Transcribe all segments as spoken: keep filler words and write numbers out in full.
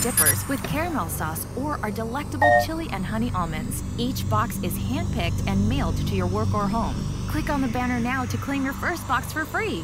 dippers with caramel sauce or our delectable chili and honey almonds. Each box is handpicked and mailed to your work or home. Click on the banner now to claim your first box for free.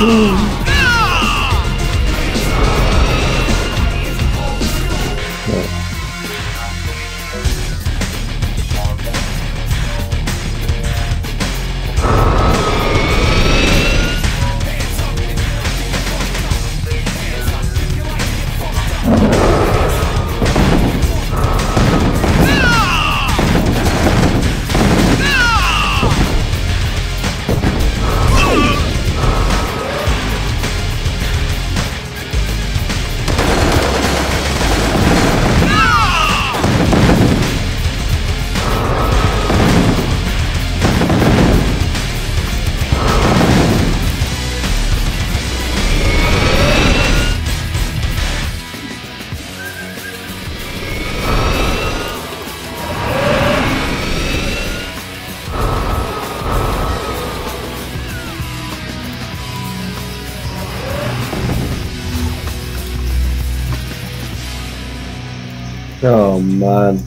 Oh man.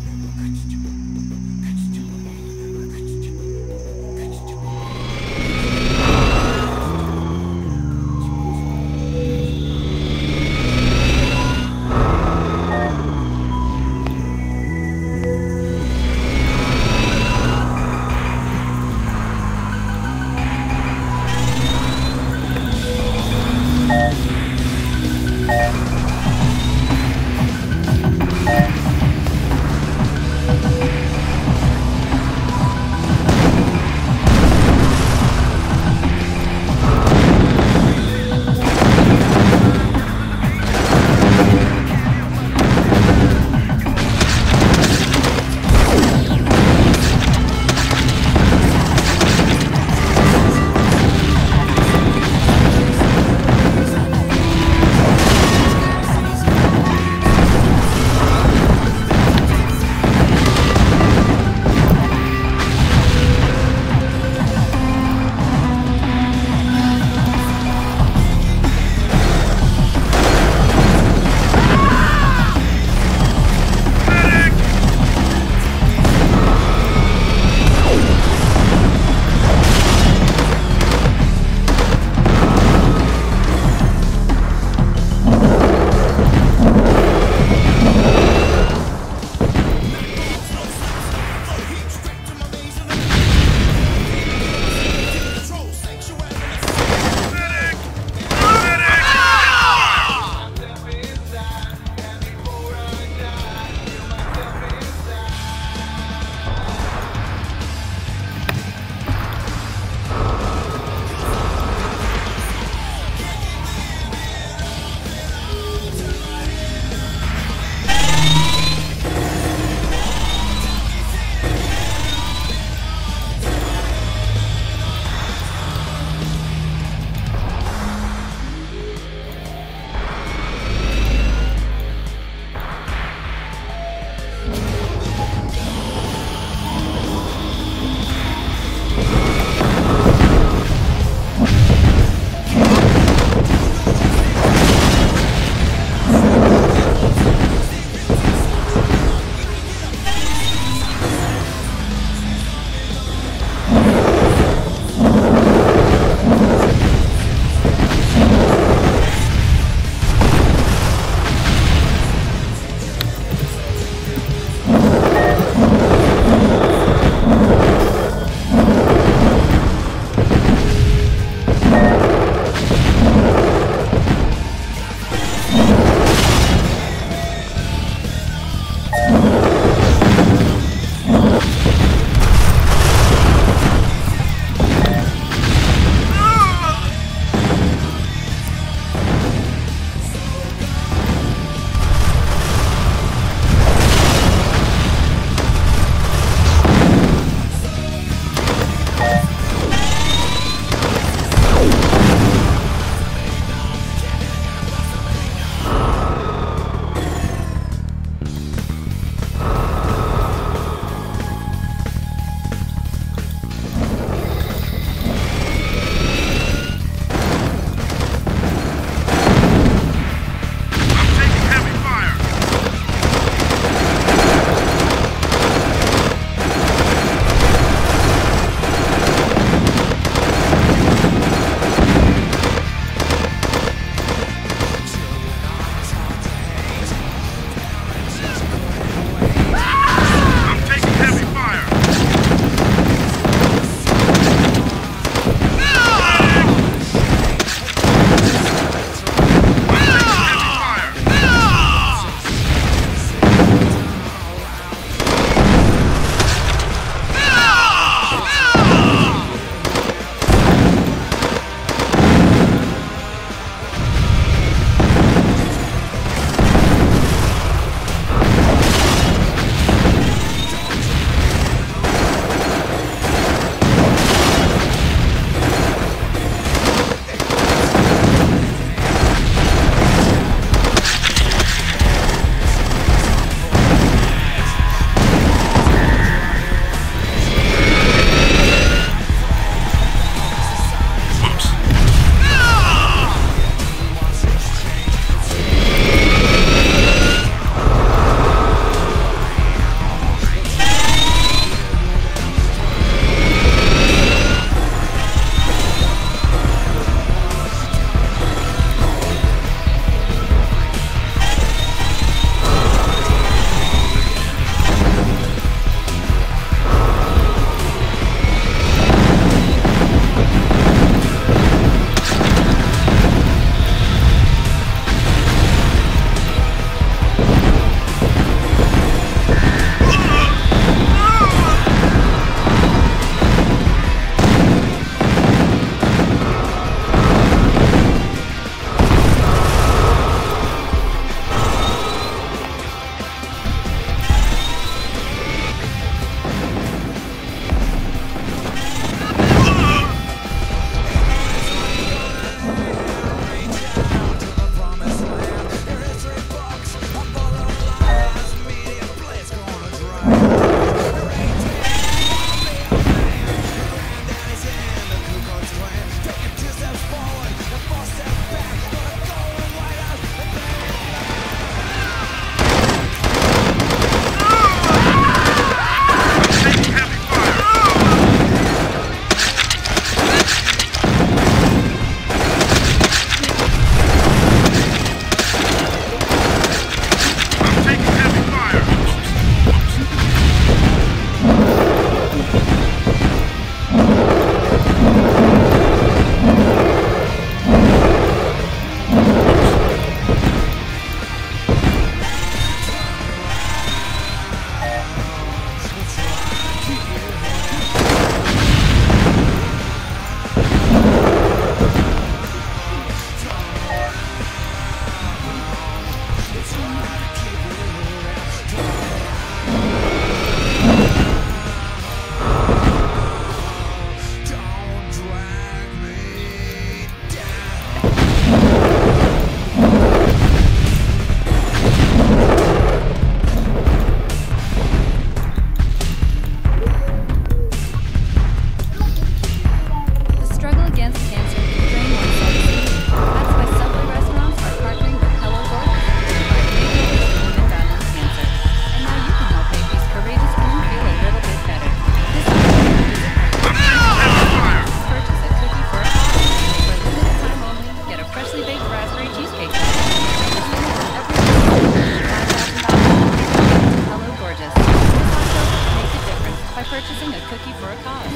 purchasing a cookie for a cause.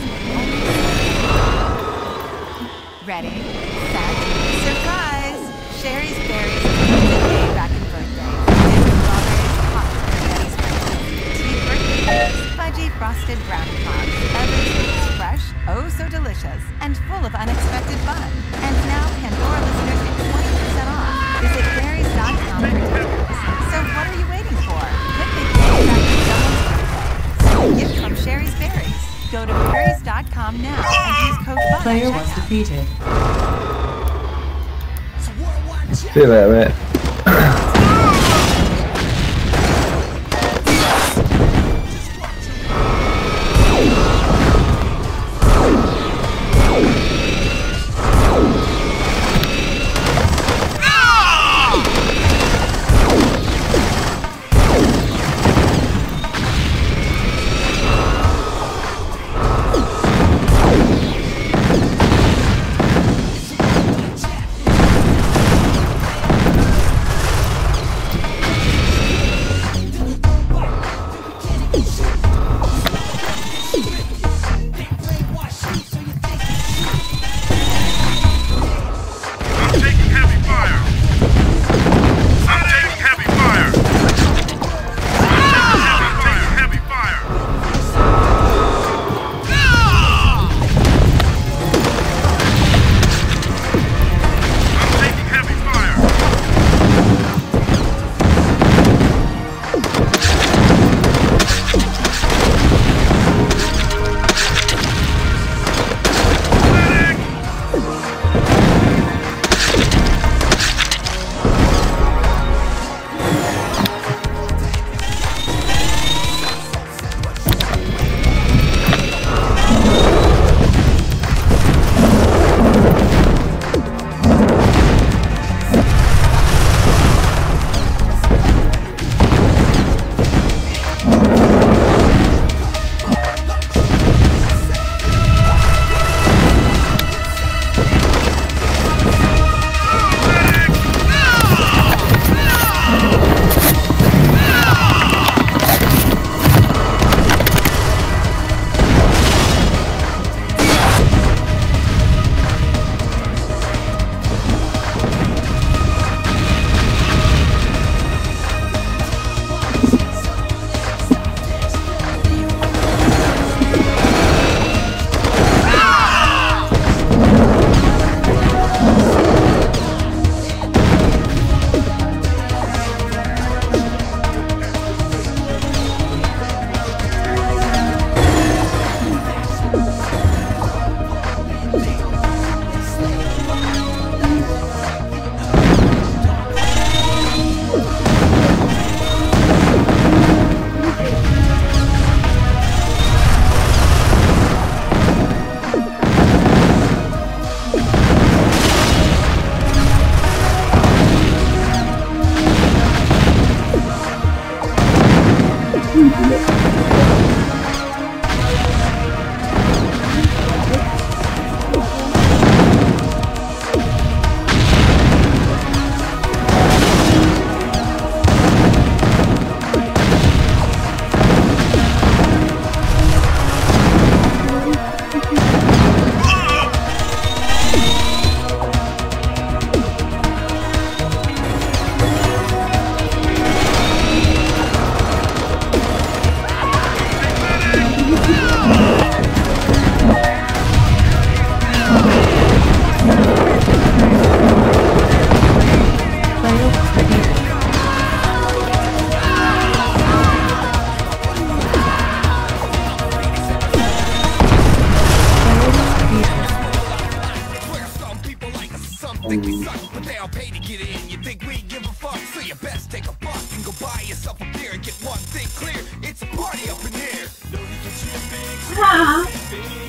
Ready, set, surprise! Sherry's berries way back in birthdays. Tea birthday fudgy frosted brown pops. Everything is fresh, oh so delicious, and full of unexpected fun. And now Pandora listeners get twenty percent off. Visit berries dot com for details. So what are you waiting for? Put the day back in someone's birthday. So gift from Sherry's Berries. Go to berries dot com now and use code FUN. Player was defeated. See you later, mate.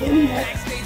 Next